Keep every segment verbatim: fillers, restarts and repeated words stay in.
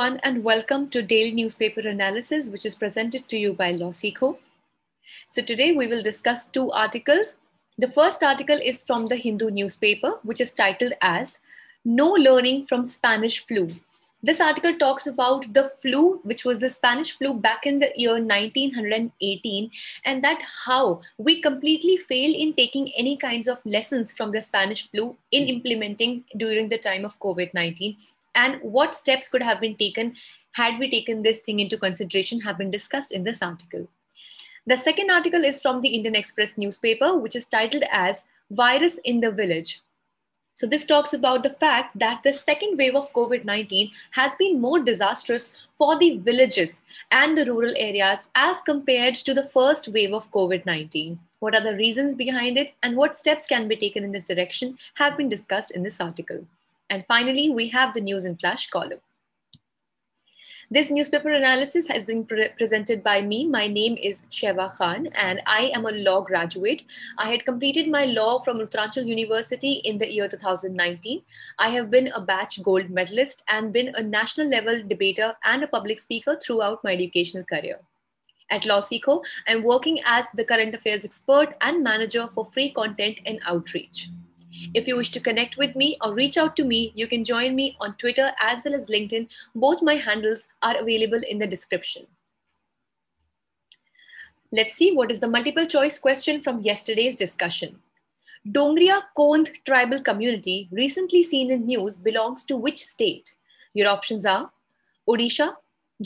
everyone, and welcome to Daily Newspaper Analysis, which is presented to you by LawSikho. So today we will discuss two articles. The first article is from the Hindu newspaper, which is titled as No Learning from Spanish Flu. This article talks about the flu, which was the Spanish flu back in the year nineteen eighteen, and that how we completely failed in taking any kinds of lessons from the Spanish flu in implementing during the time of COVID nineteen, and what steps could have been taken had we taken this thing into consideration have been discussed in this article. The second article is from the Indian Express newspaper, which is titled as Virus in the Village. So this talks about the fact that the second wave of COVID nineteen has been more disastrous for the villages and the rural areas as compared to the first wave of COVID nineteen. What are the reasons behind it and what steps can be taken in this direction have been discussed in this article. And finally, we have the News in Flash column. This newspaper analysis has been pre presented by me. My name is Sheva Khan and I am a law graduate. I had completed my law from Uttaranchal University in the year two thousand nineteen. I have been a batch gold medalist and been a national level debater and a public speaker throughout my educational career. At LawSikho, I'm working as the current affairs expert and manager for free content and outreach. If you wish to connect with me or reach out to me, you can join me on Twitter as well as LinkedIn. Both my handles are available in the description. Let's see what is the multiple choice question from yesterday's discussion. Dongria Kondh tribal community recently seen in news belongs to which state? Your options are Odisha,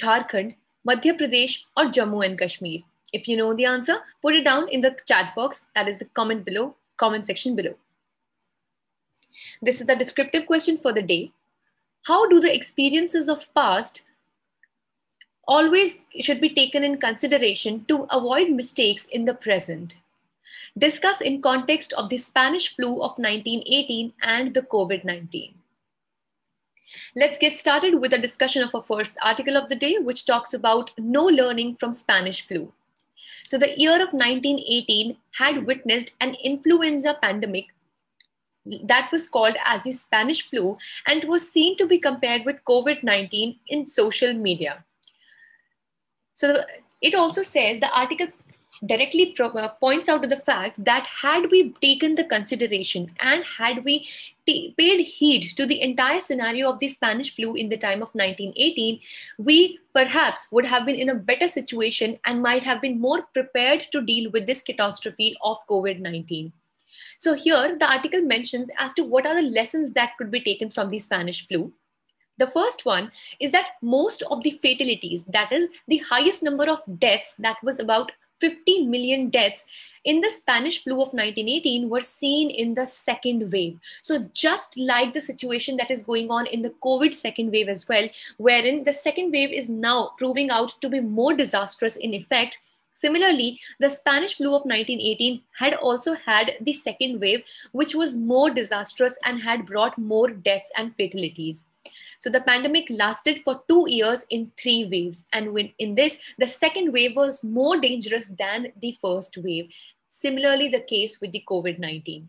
Jharkhand, Madhya Pradesh or Jammu and Kashmir. If you know the answer, put it down in the chat box, that is the comment below, comment section below. This is the descriptive question for the day. How do the experiences of past always should be taken in consideration to avoid mistakes in the present? Discuss in context of the Spanish flu of nineteen eighteen and the COVID nineteen. Let's get started with a discussion of our first article of the day, which talks about no learning from Spanish flu. So the year of nineteen eighteen had witnessed an influenza pandemic that was called as the Spanish flu, and was seen to be compared with COVID nineteen in social media. So it also says the article directly points out to the fact that had we taken the consideration and had we paid heed to the entire scenario of the Spanish flu in the time of nineteen eighteen, we perhaps would have been in a better situation and might have been more prepared to deal with this catastrophe of COVID nineteen. So here the article mentions as to what are the lessons that could be taken from the Spanish flu. The first one is that most of the fatalities, that is the highest number of deaths, that was about fifty million deaths in the Spanish flu of nineteen eighteen, were seen in the second wave. So just like the situation that is going on in the COVID second wave as well, wherein the second wave is now proving out to be more disastrous in effect. Similarly, the Spanish flu of nineteen eighteen had also had the second wave, which was more disastrous and had brought more deaths and fatalities. So the pandemic lasted for two years in three waves. And when, in this, the second wave was more dangerous than the first wave. Similarly, the case with the COVID nineteen.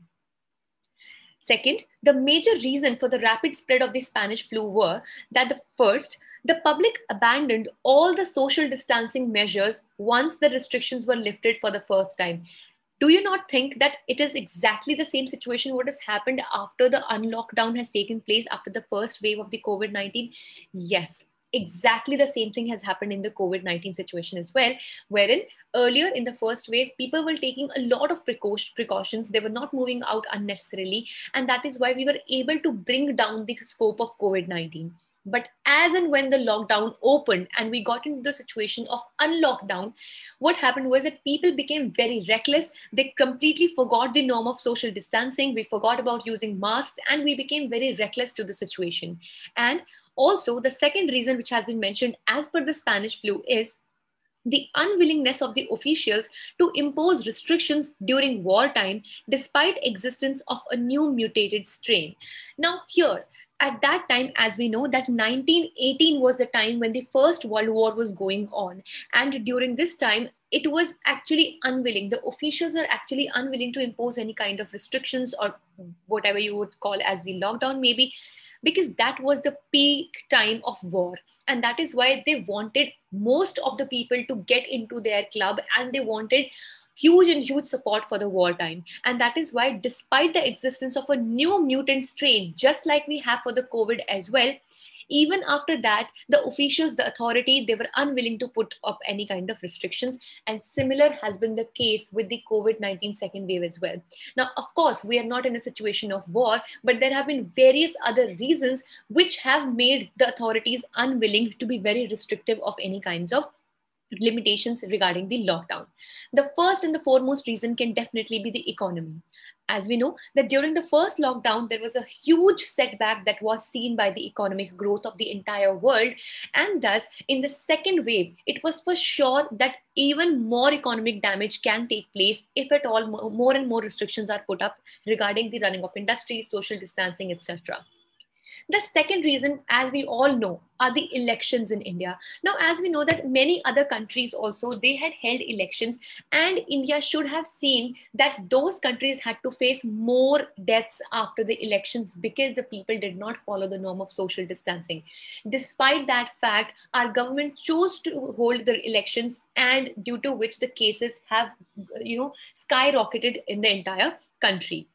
Second, the major reason for the rapid spread of the Spanish flu were that the first, the public abandoned all the social distancing measures once the restrictions were lifted for the first time. Do you not think that it is exactly the same situation what has happened after the unlockdown has taken place after the first wave of the COVID nineteen? Yes, exactly the same thing has happened in the COVID nineteen situation as well, wherein earlier in the first wave, people were taking a lot of precautions. They were not moving out unnecessarily. And that is why we were able to bring down the scope of COVID nineteen. But as and when the lockdown opened and we got into the situation of unlockdown, what happened was that people became very reckless. They completely forgot the norm of social distancing. We forgot about using masks and we became very reckless to the situation. And also the second reason which has been mentioned as per the Spanish flu is the unwillingness of the officials to impose restrictions during wartime despite existence of a new mutated strain. Now here, at that time, as we know, that nineteen eighteen was the time when the First World War was going on. And during this time, it was actually unwilling. The officials are actually unwilling to impose any kind of restrictions or whatever you would call as the lockdown maybe. because that was the peak time of war. And that is why they wanted most of the people to get into their club, and they wanted huge and huge support for the wartime. And that is why, despite the existence of a new mutant strain, just like we have for the COVID as well, even after that, the officials, the authority, they were unwilling to put up any kind of restrictions. And similar has been the case with the COVID nineteen second wave as well. Now, of course, we are not in a situation of war, but there have been various other reasons which have made the authorities unwilling to be very restrictive of any kinds of limitations regarding the lockdown. The first and the foremost reason can definitely be the economy. As we know that during the first lockdown, there was a huge setback that was seen by the economic growth of the entire world. And thus, in the second wave, it was for sure that even more economic damage can take place if at all more and more restrictions are put up regarding the running of industries, social distancing, et cetera. The second reason, as we all know, are the elections in India. Now, as we know that many other countries also, they had held elections, and India should have seen that those countries had to face more deaths after the elections because the people did not follow the norm of social distancing. Despite that fact, our government chose to hold the elections, and due to which the cases have, you know, skyrocketed in the entire country.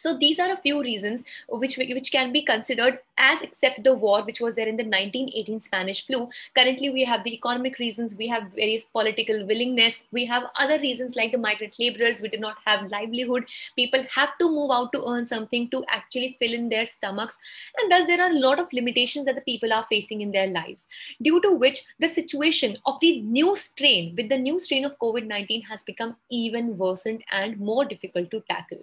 So these are a few reasons which, which can be considered as, except the war, which was there in the nineteen eighteen Spanish flu. Currently, we have the economic reasons, we have various political willingness, we have other reasons like the migrant laborers, we did not have livelihood. People have to move out to earn something to actually fill in their stomachs. And thus, there are a lot of limitations that the people are facing in their lives. Due to which, the situation of the new strain, with the new strain of COVID nineteen has become even worsened and more difficult to tackle.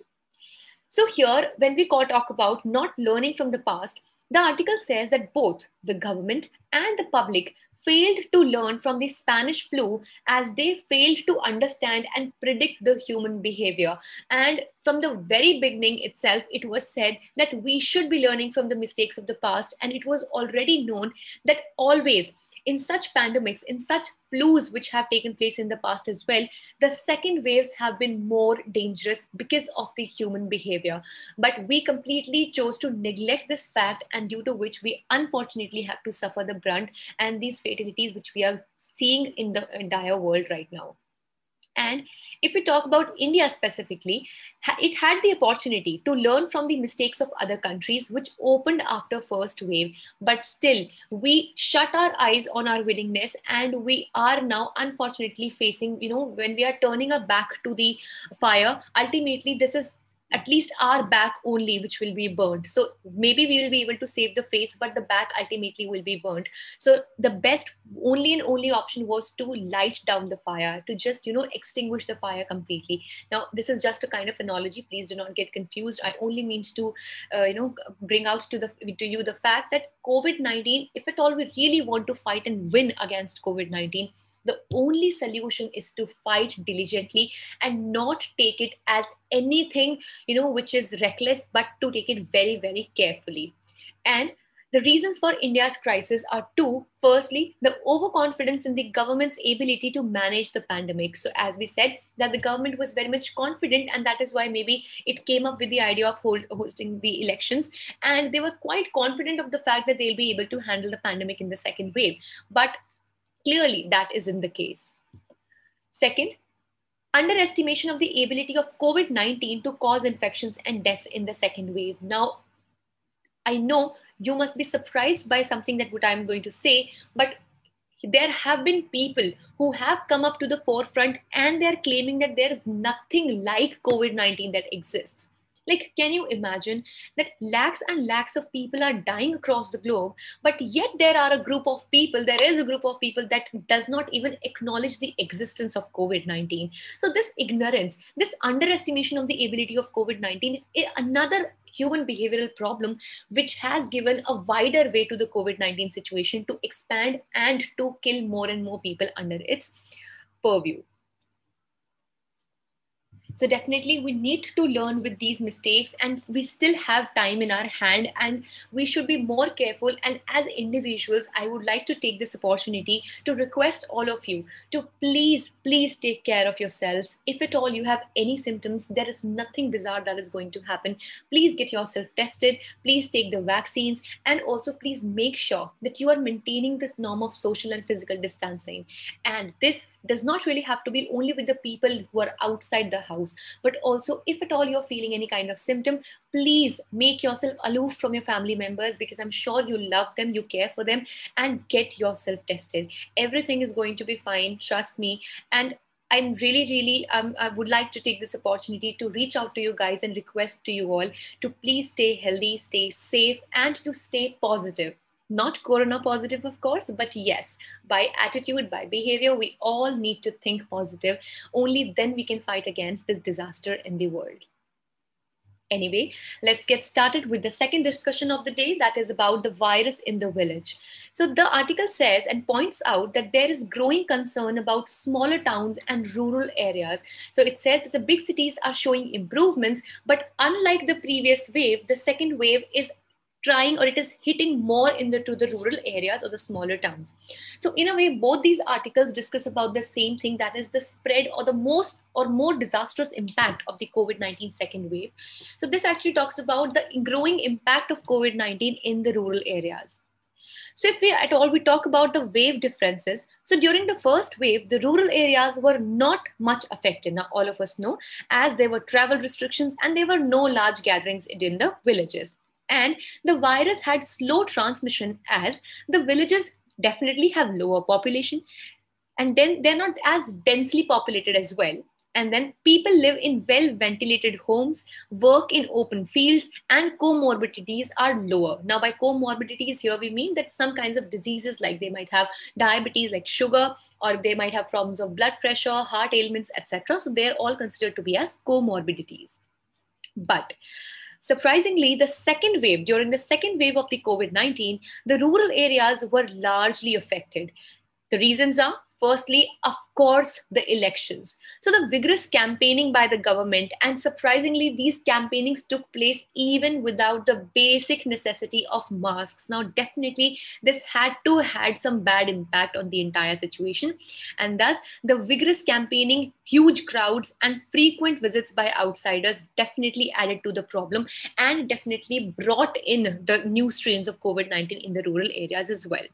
So here, when we talk about not learning from the past, the article says that both the government and the public failed to learn from the Spanish flu as they failed to understand and predict the human behavior. And from the very beginning itself, it was said that we should be learning from the mistakes of the past. And it was already known that always in such pandemics, in such flus which have taken place in the past as well, the second waves have been more dangerous because of the human behavior. But we completely chose to neglect this fact, and due to which we unfortunately have to suffer the brunt and these fatalities which we are seeing in the entire world right now. And if we talk about India specifically, it had the opportunity to learn from the mistakes of other countries which opened after first wave. But still, we shut our eyes on our willingness, and we are now unfortunately facing, you know, when we are turning our back to the fire, ultimately this is at least our back only which will be burnt. So maybe we will be able to save the face, but the back ultimately will be burnt. So the best only and only option was to light down the fire, to just, you know, extinguish the fire completely. Now, this is just a kind of analogy. Please do not get confused. I only mean to, uh, you know, bring out to, the, to you the fact that COVID nineteen, if at all we really want to fight and win against COVID nineteen, the only solution is to fight diligently and not take it as anything, you know, which is reckless, but to take it very, very carefully. And the reasons for India's crisis are two. Firstly, the overconfidence in the government's ability to manage the pandemic. So as we said, that the government was very much confident, and that is why maybe it came up with the idea of hold, hosting the elections. And they were quite confident of the fact that they'll be able to handle the pandemic in the second wave. But clearly, that isn't the case. Second, underestimation of the ability of COVID nineteen to cause infections and deaths in the second wave. Now, I know you must be surprised by something that what I'm going to say, but there have been people who have come up to the forefront and they're claiming that there is nothing like COVID nineteen that exists. Like, can you imagine that lakhs and lakhs of people are dying across the globe, but yet there are a group of people, there is a group of people that does not even acknowledge the existence of COVID nineteen. So this ignorance, this underestimation of the ability of COVID nineteen is another human behavioral problem, which has given a wider way to the COVID nineteen situation to expand and to kill more and more people under its purview. So definitely we need to learn with these mistakes, and we still have time in our hand, and we should be more careful. And as individuals, I would like to take this opportunity to request all of you to please, please take care of yourselves. If at all you have any symptoms, there is nothing bizarre that is going to happen. Please get yourself tested. Please take the vaccines, and also please make sure that you are maintaining this norm of social and physical distancing. And this does not really have to be only with the people who are outside the house. But also, if at all you're feeling any kind of symptom, please make yourself aloof from your family members, because I'm sure you love them, you care for them, and get yourself tested. Everything is going to be fine, trust me. And I'm really, really, um, I would like to take this opportunity to reach out to you guys and request to you all to please stay healthy, stay safe, and to stay positive. Not corona positive, of course, but yes, by attitude, by behavior, we all need to think positive. Only then we can fight against this disaster in the world. Anyway, let's get started with the second discussion of the day, that is about the virus in the village. So the article says and points out that there is growing concern about smaller towns and rural areas. So it says that the big cities are showing improvements, but unlike the previous wave, the second wave is trying, or it is hitting more in the to the rural areas or the smaller towns. So in a way, both these articles discuss about the same thing, that is the spread or the most or more disastrous impact of the COVID nineteen second wave. So this actually talks about the growing impact of COVID nineteen in the rural areas. So if we at all, we talk about the wave differences. So during the first wave, the rural areas were not much affected. Now, all of us know, as there were travel restrictions and there were no large gatherings in the villages. And the virus had slow transmission, as the villages definitely have lower population, and then they're not as densely populated as well. And then people live in well-ventilated homes, work in open fields, and comorbidities are lower. Now, by comorbidities here, we mean that some kinds of diseases, like they might have diabetes, like sugar, or they might have problems of blood pressure, heart ailments, et cetera. So they're all considered to be as comorbidities. But surprisingly, the second wave, during the second wave of the COVID nineteen, the rural areas were largely affected. The reasons are, firstly, of course, the elections. So the vigorous campaigning by the government, and surprisingly, these campaignings took place even without the basic necessity of masks. Now, definitely, this had to had some bad impact on the entire situation. And thus, the vigorous campaigning, huge crowds, and frequent visits by outsiders definitely added to the problem and definitely brought in the new strains of COVID nineteen in the rural areas as well.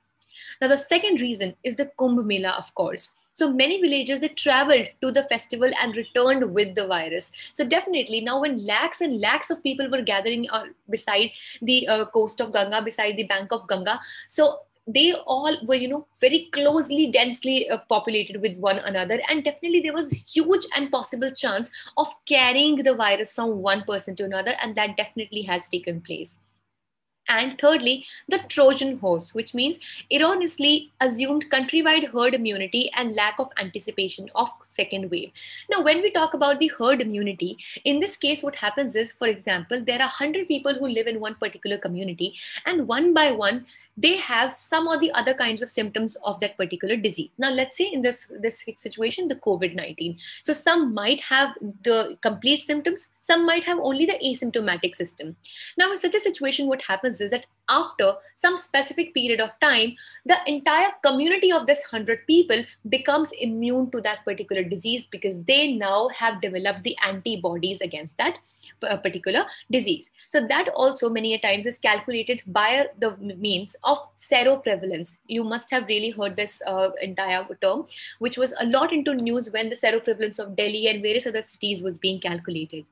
Now, the second reason is the Kumbh Mela, of course. So many villages, they traveled to the festival and returned with the virus. So definitely now when lakhs and lakhs of people were gathering uh, beside the uh, coast of Ganga, beside the bank of Ganga, so they all were, you know, very closely, densely uh, populated with one another. And definitely there was huge and possible chance of carrying the virus from one person to another. And that definitely has taken place. And thirdly, the Trojan horse, which means erroneously assumed countrywide herd immunity and lack of anticipation of second wave. Now, when we talk about the herd immunity, in this case, what happens is, for example, there are one hundred people who live in one particular community, and one by one, they have some or the other kinds of symptoms of that particular disease. Now, let's say in this, this situation, the COVID nineteen. So some might have the complete symptoms, some might have only the asymptomatic system. Now, in such a situation, what happens is that after some specific period of time, the entire community of this one hundred people becomes immune to that particular disease, because they now have developed the antibodies against that particular disease. So that also many a times is calculated by the means of seroprevalence. You must have really heard this uh, entire term, which was a lot into news when the seroprevalence of Delhi and various other cities was being calculated.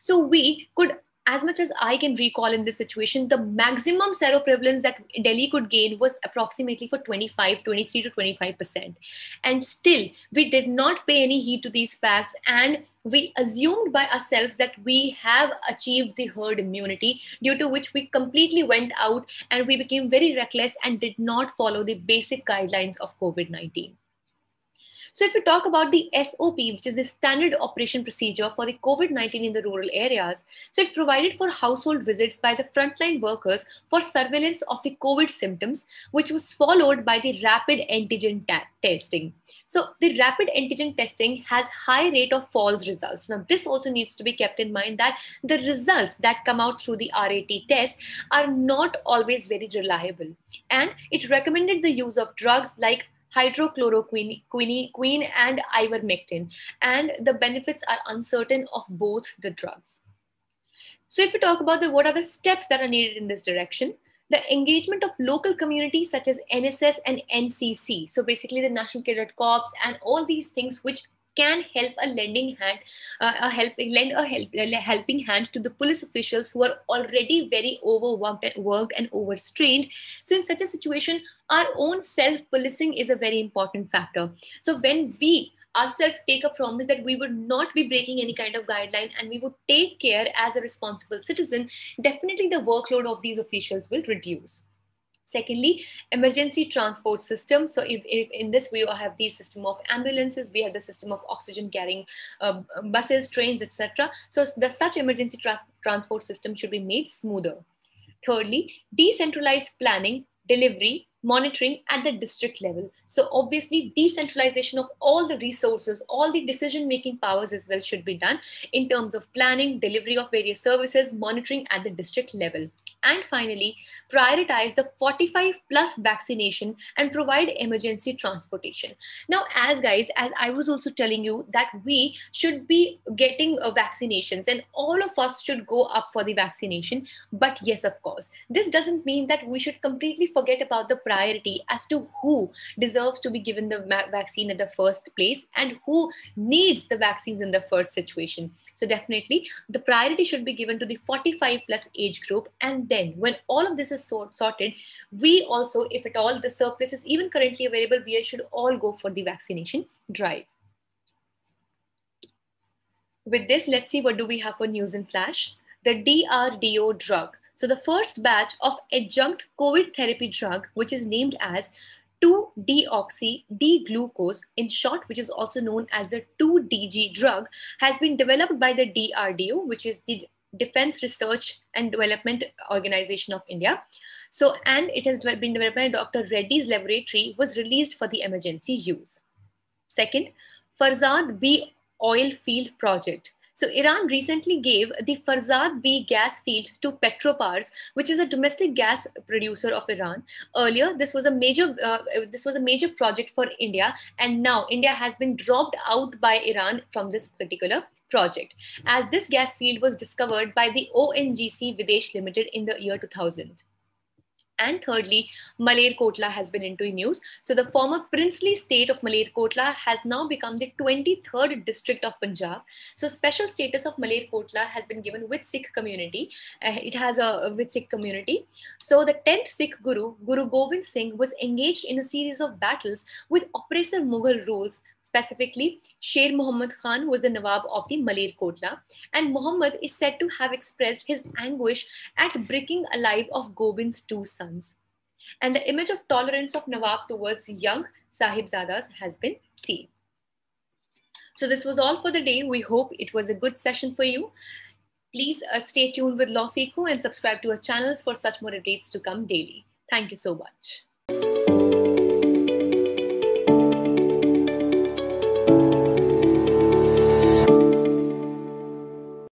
So we could, as much as I can recall in this situation, the maximum seroprevalence that Delhi could gain was approximately for twenty-five, twenty-three to twenty-five percent. And still, we did not pay any heed to these facts. And we assumed by ourselves that we have achieved the herd immunity, due to which we completely went out and we became very reckless and did not follow the basic guidelines of COVID nineteen. So if we talk about the S O P, which is the standard operation procedure for the COVID nineteen in the rural areas, so it provided for household visits by the frontline workers for surveillance of the COVID symptoms, which was followed by the rapid antigen ta- testing. So the rapid antigen testing has high rate of false results. Now, this also needs to be kept in mind that the results that come out through the R A T test are not always very reliable. And it recommended the use of drugs like hydrochloroquine quine, and ivermectin, and the benefits are uncertain of both the drugs. So if we talk about the, what are the steps that are needed in this direction, the engagement of local communities such as N S S and N C C, so basically the National Cadet Corps and all these things which can help a lending hand, uh, a helping lend a, help, a helping hand to the police officials who are already very overworked and worked and overstrained. So in such a situation, our own self-policing is a very important factor. So when we ourselves take a promise that we would not be breaking any kind of guideline and we would take care as a responsible citizen, definitely the workload of these officials will reduce. Secondly, emergency transport system. So if, if in this we have the system of ambulances, we have the system of oxygen carrying uh, buses, trains, et cetera. So the such emergency trans transport system should be made smoother. Thirdly, decentralized planning, delivery, monitoring at the district level. So obviously decentralization of all the resources, all the decision-making powers as well should be done in terms of planning, delivery of various services, monitoring at the district level. And finally, prioritize the forty-five plus vaccination and provide emergency transportation. Now, as guys, as I was also telling you that we should be getting uh, vaccinations and all of us should go up for the vaccination. But yes, of course, this doesn't mean that we should completely forget about the priority as to who deserves to be given the vaccine in the first place and who needs the vaccines in the first situation. So definitely the priority should be given to the forty-five plus age group, and then when all of this is sort sorted, we also, if at all the surplus is even currently available, we should all go for the vaccination drive. With this, let's see what do we have for news in flash. The D R D O drug. So the first batch of adjunct COVID therapy drug, which is named as two deoxy D glucose, in short, which is also known as the two D G drug, has been developed by the D R D O, which is the Defense Research and Development Organization of India. So, and it has been developed by Doctor Reddy's Laboratory, was released for the emergency use. Second, Farzad B oil field project. So Iran recently gave the Farzad B gas field to PetroPars, which is a domestic gas producer of Iran. Earlier, this was a major uh, this was a major project for India, and now India has been dropped out by Iran from this particular project, as this gas field was discovered by the O N G C Videsh Limited in the year two thousand. And thirdly, Malerkotla has been into news. So the former princely state of Malerkotla has now become the twenty-third district of Punjab. So special status of Malerkotla has been given with Sikh community. Uh, it has a with Sikh community. So the tenth Sikh Guru, Guru Gobind Singh, was engaged in a series of battles with oppressive Mughal rules. Specifically, Sher Muhammad Khan was the Nawab of the Malerkotla, and Muhammad is said to have expressed his anguish at breaking alive of Gobind's two sons. And the image of tolerance of Nawab towards young Sahib Zadas has been seen. So this was all for the day. We hope it was a good session for you. Please uh, stay tuned with LawSikho and subscribe to our channels for such more updates to come daily. Thank you so much.